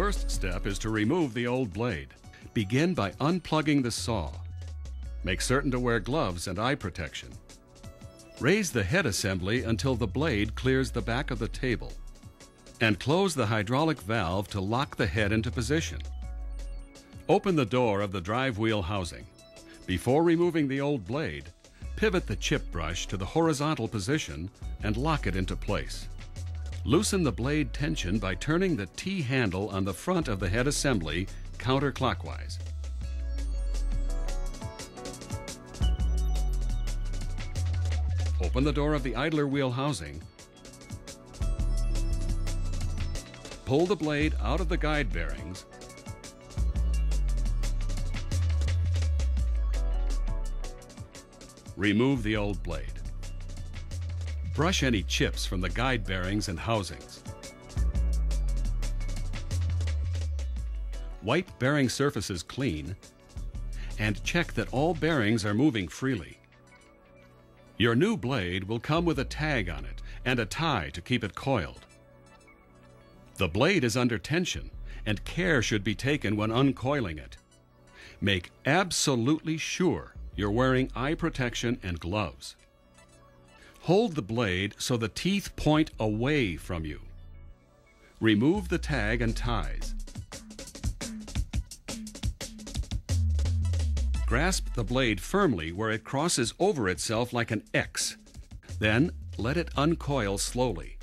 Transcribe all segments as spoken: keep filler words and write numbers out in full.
first step is to remove the old blade. Begin by unplugging the saw. Make certain to wear gloves and eye protection. Raise the head assembly until the blade clears the back of the table, and close the hydraulic valve to lock the head into position. Open the door of the drive wheel housing. Before removing the old blade, pivot the chip brush to the horizontal position and lock it into place. Loosen the blade tension by turning the T-handle on the front of the head assembly counterclockwise. Open the door of the idler wheel housing. Pull the blade out of the guide bearings . Remove the old blade. Brush any chips from the guide bearings and housings. Wipe bearing surfaces clean and check that all bearings are moving freely. Your new blade will come with a tag on it and a tie to keep it coiled. The blade is under tension and care should be taken when uncoiling it. Make absolutely sure you're wearing eye protection and gloves. Hold the blade so the teeth point away from you. Remove the tag and ties. Grasp the blade firmly where it crosses over itself like an X. Then let it uncoil slowly.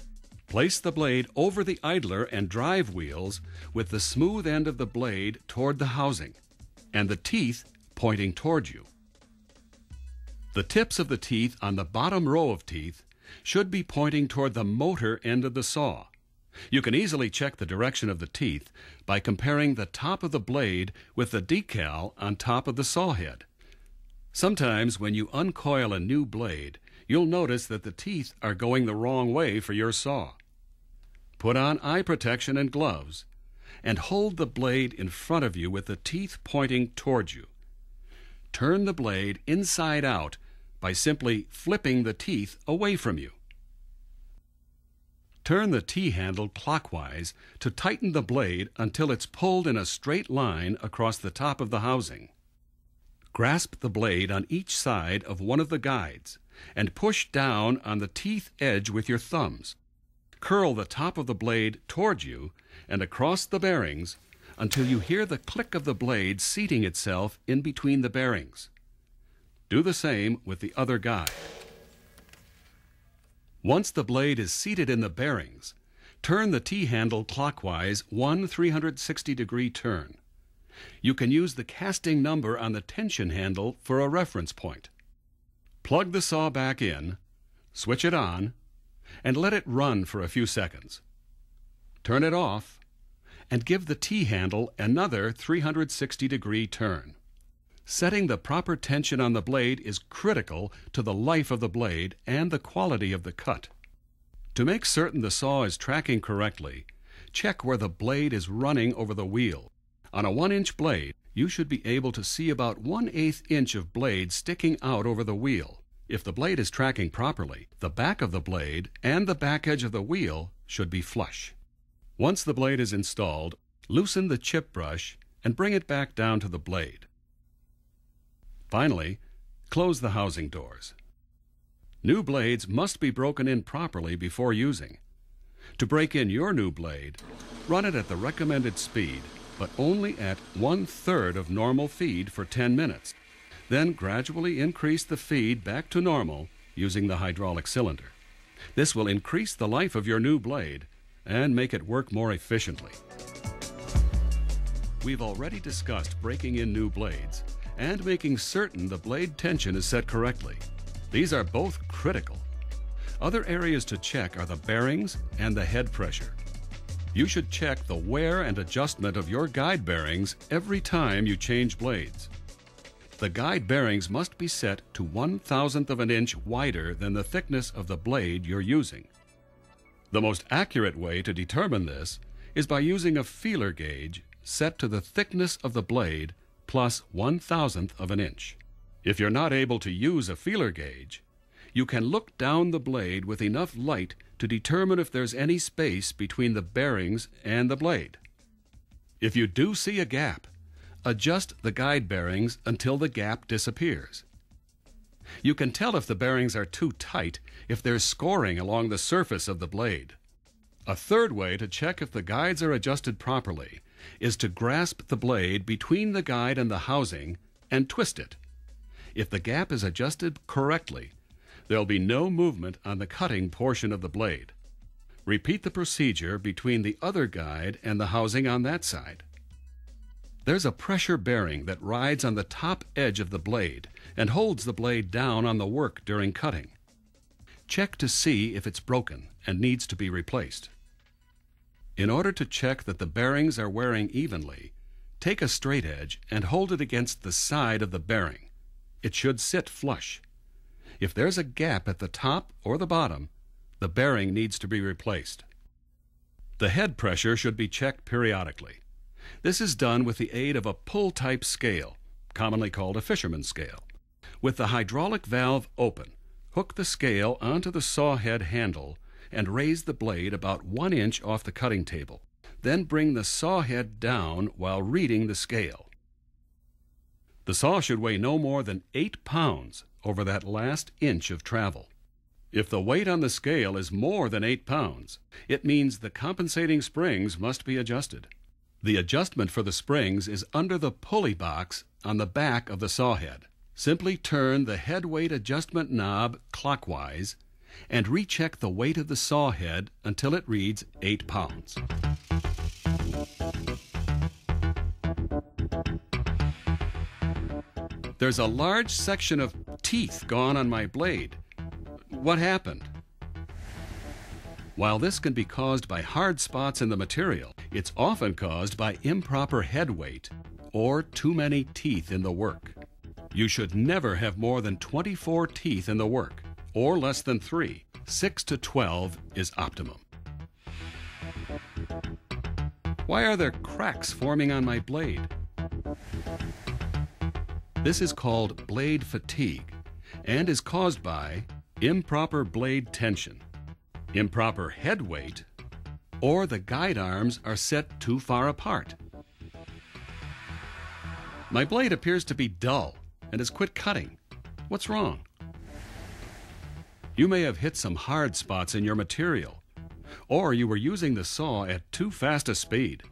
Place the blade over the idler and drive wheels with the smooth end of the blade toward the housing and the teeth pointing toward you. The tips of the teeth on the bottom row of teeth should be pointing toward the motor end of the saw. You can easily check the direction of the teeth by comparing the top of the blade with the decal on top of the saw head. Sometimes when you uncoil a new blade, you'll notice that the teeth are going the wrong way for your saw. Put on eye protection and gloves, and hold the blade in front of you with the teeth pointing toward you. Turn the blade inside out by simply flipping the teeth away from you. Turn the T-handle clockwise to tighten the blade until it's pulled in a straight line across the top of the housing. Grasp the blade on each side of one of the guides and push down on the teeth edge with your thumbs. Curl the top of the blade toward you and across the bearings until you hear the click of the blade seating itself in between the bearings. Do the same with the other guide. Once the blade is seated in the bearings, turn the T-handle clockwise one three hundred sixty degree turn. You can use the casting number on the tension handle for a reference point. Plug the saw back in, switch it on, and let it run for a few seconds. Turn it off, and give the T-handle another three hundred sixty degree turn. Setting the proper tension on the blade is critical to the life of the blade and the quality of the cut. To make certain the saw is tracking correctly, check where the blade is running over the wheel. On a one inch blade, you should be able to see about one eighth inch of blade sticking out over the wheel. If the blade is tracking properly, the back of the blade and the back edge of the wheel should be flush. Once the blade is installed, loosen the chip brush and bring it back down to the blade. Finally, close the housing doors. New blades must be broken in properly before using. To break in your new blade, run it at the recommended speed, but only at one third of normal feed for ten minutes. Then gradually increase the feed back to normal using the hydraulic cylinder. This will increase the life of your new blade and make it work more efficiently. We've already discussed breaking in new blades and making certain the blade tension is set correctly. These are both critical. Other areas to check are the bearings and the head pressure. You should check the wear and adjustment of your guide bearings every time you change blades. The guide bearings must be set to one thousandth of an inch wider than the thickness of the blade you're using. The most accurate way to determine this is by using a feeler gauge set to the thickness of the blade plus one thousandth of an inch. If you're not able to use a feeler gauge, you can look down the blade with enough light to determine if there's any space between the bearings and the blade. If you do see a gap, adjust the guide bearings until the gap disappears. You can tell if the bearings are too tight if there's scoring along the surface of the blade. A third way to check if the guides are adjusted properly is to grasp the blade between the guide and the housing and twist it. If the gap is adjusted correctly, there'll be no movement on the cutting portion of the blade. Repeat the procedure between the other guide and the housing on that side. There's a pressure bearing that rides on the top edge of the blade and holds the blade down on the work during cutting. Check to see if it's broken and needs to be replaced. In order to check that the bearings are wearing evenly, take a straight edge and hold it against the side of the bearing. It should sit flush. If there's a gap at the top or the bottom, the bearing needs to be replaced. The head pressure should be checked periodically. This is done with the aid of a pull-type scale, commonly called a fisherman's scale. With the hydraulic valve open, hook the scale onto the sawhead handle and raise the blade about one inch off the cutting table. Then bring the sawhead down while reading the scale. The saw should weigh no more than eight pounds over that last inch of travel. If the weight on the scale is more than eight pounds, it means the compensating springs must be adjusted. The adjustment for the springs is under the pulley box on the back of the sawhead. Simply turn the head weight adjustment knob clockwise and recheck the weight of the sawhead until it reads eight pounds. There's a large section of teeth gone on my blade. What happened? While this can be caused by hard spots in the material, it's often caused by improper head weight or too many teeth in the work. You should never have more than twenty-four teeth in the work, or less than three. six to twelve is optimum. Why are there cracks forming on my blade? This is called blade fatigue and is caused by improper blade tension, improper head weight, or the guide arms are set too far apart. My blade appears to be dull and has quit cutting. What's wrong? You may have hit some hard spots in your material, or you were using the saw at too fast a speed.